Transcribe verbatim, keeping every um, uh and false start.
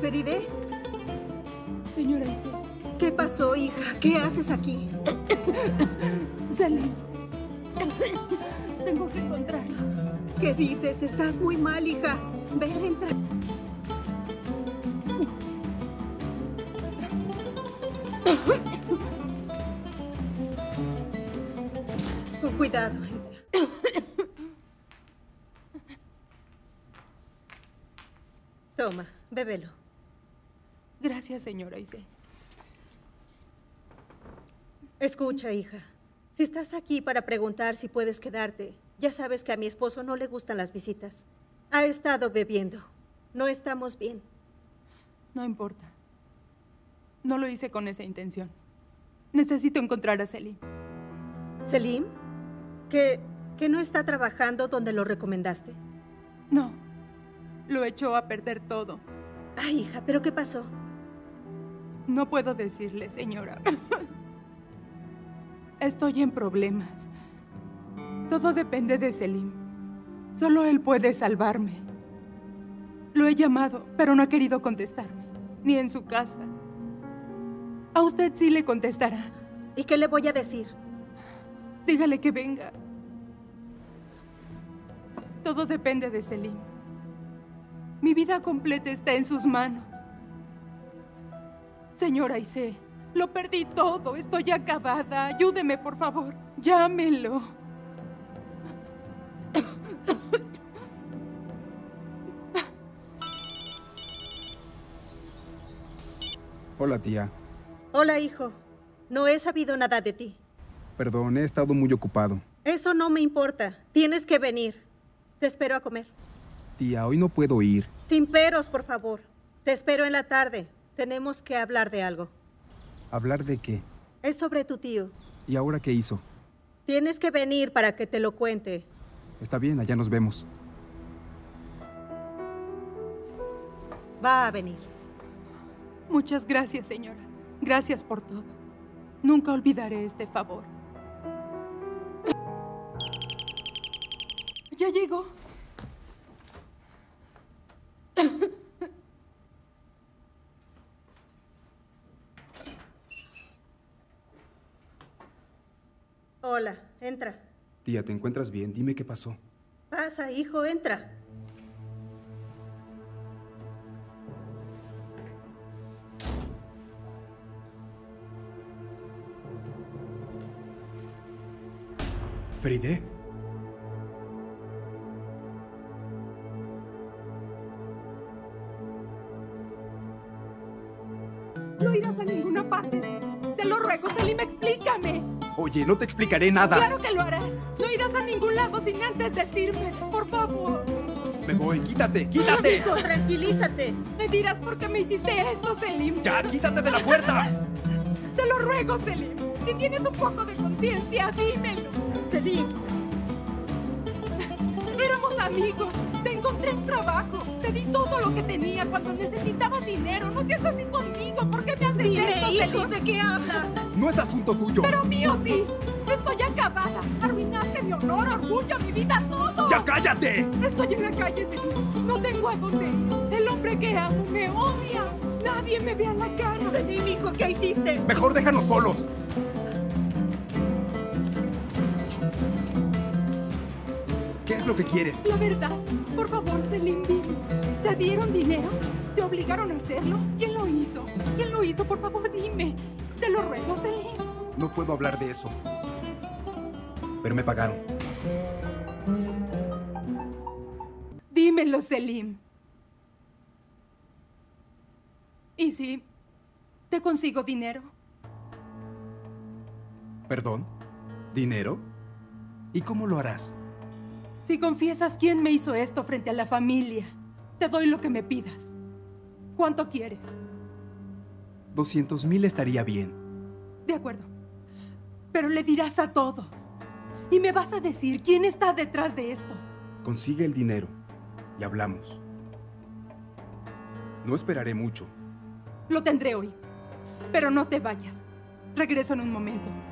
Feride. Señora Isa. ¿Qué pasó, hija? ¿Qué haces aquí? Selim. Tengo que encontrarlo. ¿Qué dices? Estás muy mal, hija. Ven, entra. Con cuidado, entra. Toma, bébelo. Gracias, señora Isa. Escucha, hija. Si estás aquí para preguntar si puedes quedarte, ya sabes que a mi esposo no le gustan las visitas. Ha estado bebiendo. No estamos bien. No importa. No lo hice con esa intención. Necesito encontrar a Selim. ¿Selim? ¿Que, que no está trabajando donde lo recomendaste? No. Lo echó a perder todo. Ay, hija, ¿pero qué pasó? No puedo decirle, señora. Estoy en problemas. Todo depende de Selim. Solo él puede salvarme. Lo he llamado, pero no ha querido contestarme. Ni en su casa. A usted sí le contestará. ¿Y qué le voy a decir? Dígale que venga. Todo depende de Selim. Mi vida completa está en sus manos. Señora Isé. Lo perdí todo. Estoy acabada. Ayúdeme, por favor. Llámelo. Hola, tía. Hola, hijo. No he sabido nada de ti. Perdón, he estado muy ocupado. Eso no me importa. Tienes que venir. Te espero a comer. Tía, hoy no puedo ir. Sin peros, por favor. Te espero en la tarde. Tenemos que hablar de algo. ¿Hablar de qué? Es sobre tu tío. ¿Y ahora qué hizo? Tienes que venir para que te lo cuente. Está bien, allá nos vemos. Va a venir. Muchas gracias, señora. Gracias por todo. Nunca olvidaré este favor. Ya llegó. Hola, entra. Tía, ¿te encuentras bien? Dime qué pasó. Pasa, hijo, entra. ¿Feride? No irás a ninguna parte. Te lo ruego, Selim, explícame. Oye, no te explicaré nada. ¡Claro que lo harás! ¡No irás a ningún lado sin antes decirme! ¡Por favor! ¡Me voy! ¡Quítate! ¡Quítate! ¡Hijo, tranquilízate! ¡Me dirás por qué me hiciste esto, Selim! ¡Ya, quítate de la puerta! ¡Te lo ruego, Selim! ¡Si tienes un poco de conciencia, dímelo! ¡Selim! ¡Éramos amigos! ¡Te encontré un trabajo! ¡Te di todo lo que tenía cuando necesitabas dinero! ¡No seas así conmigo! ¿Por qué me haces esto, Selim? ¿De qué hablas? No es asunto tuyo. Pero mío sí. Estoy acabada. Arruinaste mi honor, orgullo, mi vida, todo. ¡Ya cállate! Estoy en la calle, Selim. No tengo a dónde ir. El hombre que amo me odia. Nadie me ve a la cara. Selim, hijo, ¿qué hiciste? Mejor déjanos solos. ¿Qué es lo que quieres? La verdad. Por favor, Selim, dime. ¿Te dieron dinero? ¿Te obligaron a hacerlo? ¿Quién lo hizo? ¿Quién lo hizo? Por favor, dime. Te lo ruego, Selim. No puedo hablar de eso. Pero me pagaron. Dímelo, Selim. ¿Y si te consigo dinero? ¿Perdón? ¿Dinero? ¿Y cómo lo harás? Si confiesas quién me hizo esto frente a la familia, te doy lo que me pidas. ¿Cuánto quieres? doscientos mil estaría bien. De acuerdo. Pero le dirás a todos. Y me vas a decir quién está detrás de esto. Consigue el dinero y hablamos. No esperaré mucho. Lo tendré hoy. Pero no te vayas. Regreso en un momento.